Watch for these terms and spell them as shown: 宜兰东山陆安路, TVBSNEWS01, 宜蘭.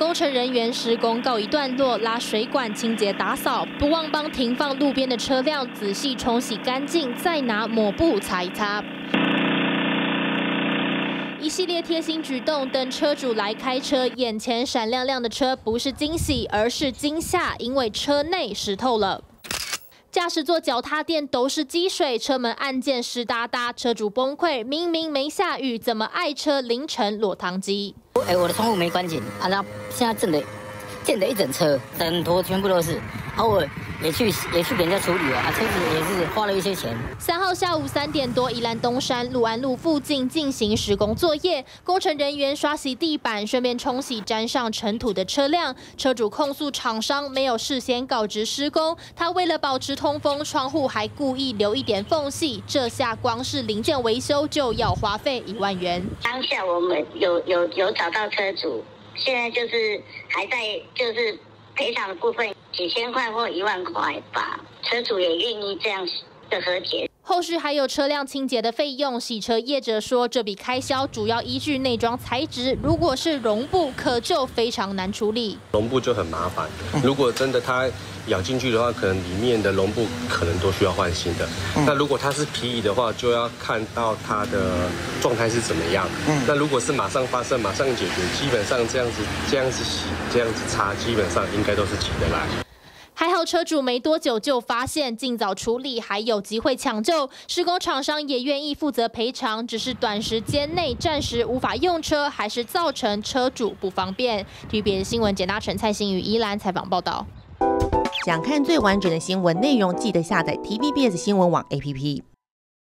工程人员施工告一段落，拉水管清洁打扫，不忘帮停放路边的车辆仔细冲洗干净，再拿抹布擦一擦。 一系列贴心举动，等车主来开车，眼前闪亮亮的车不是惊喜，而是惊吓，因为车内湿透了。 驾驶座脚踏垫都是积水，车门按键湿哒哒，车主崩溃。明明没下雨，怎么爱车淋成落汤鸡？我的窗户没关紧啊，然后现在溅了一整车，整坨全部都是。然后我也去给人家处理了啊，车子也是花了一些钱。3号下午3点多，宜兰东山陆安路附近进行施工作业，工程人员刷洗地板，顺便冲洗沾上尘土的车辆。车主控诉厂商没有事先告知施工，他为了保持 通风窗户还故意留一点缝隙，这下光是零件维修就要花费1万元。当下我们有找到车主，现在就是还在就是赔偿的部分几千块或1万块吧，车主也愿意这样的和解。 后续还有车辆清洁的费用，洗车业者说这笔开销主要依据内装材质，如果是绒布，可就非常难处理。绒布就很麻烦，如果真的它咬进去的话，可能里面的绒布可能都需要换新的。那如果它是皮椅的话，就要看到它的状态是怎么样。那如果是马上发生、马上解决，基本上这样子洗、这样子擦，基本上应该都是起得来。 还好车主没多久就发现，尽早处理还有机会抢救。施工厂商也愿意负责赔偿，只是短时间内暂时无法用车，还是造成车主不方便。TVBS新闻简大成、蔡欣宇、宜兰采访报道。想看最完整的新闻内容，记得下载 TVBS 新闻网 APP。